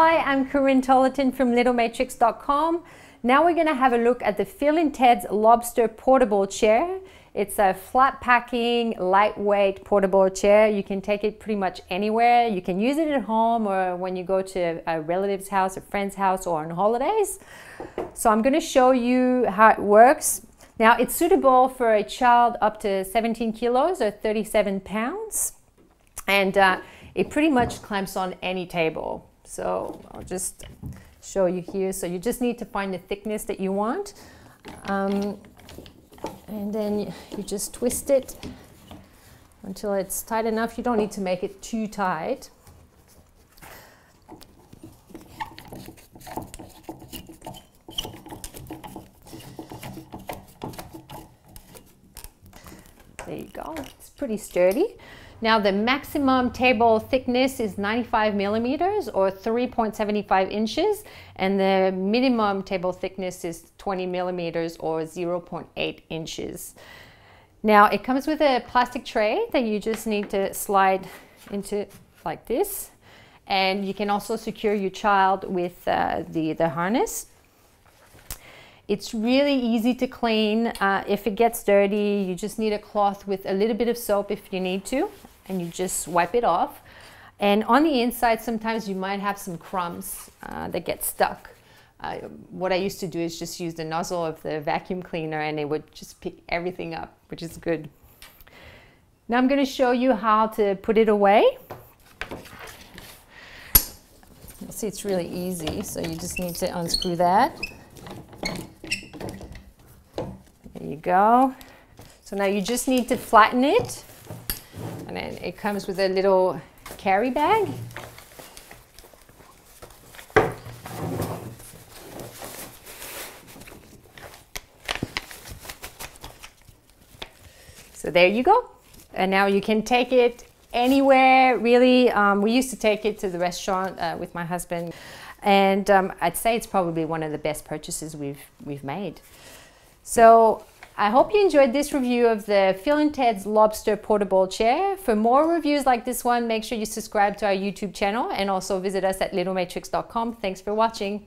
Hi, I'm Corinne Tolerton from littlematrix.com. Now we're going to have a look at the Phil & Ted's Lobster portable chair. It's a flat packing, lightweight portable chair. You can take it pretty much anywhere. You can use it at home or when you go to a relative's house, a friend's house, or on holidays. So I'm going to show you how it works. Now it's suitable for a child up to 17 kilos or 37 pounds. And it pretty much clamps on any table. So I'll just show you here. So you just need to find the thickness that you want. And then you just twist it until it's tight enough. You don't need to make it too tight. There you go, it's pretty sturdy. Now the maximum table thickness is 95 millimeters or 3.75 inches, and the minimum table thickness is 20 millimeters or 0.8 inches. Now it comes with a plastic tray that you just need to slide into like this, and you can also secure your child with the harness. It's really easy to clean. If it gets dirty, you just need a cloth with a little bit of soap if you need to, and you just wipe it off. And on the inside, sometimes you might have some crumbs that get stuck. What I used to do is just use the nozzle of the vacuum cleaner and it would just pick everything up, which is good. Now I'm gonna show you how to put it away. You'll see it's really easy, so you just need to unscrew that. There you go. So now you just need to flatten it, and then it comes with a little carry bag. So there you go. And now you can take it anywhere, really. We used to take it to the restaurant with my husband, and I'd say it's probably one of the best purchases we've made. So I hope you enjoyed this review of the Phil & Ted's Lobster portable chair. For more reviews like this one, make sure you subscribe to our YouTube channel and also visit us at littlematrix.com. Thanks for watching.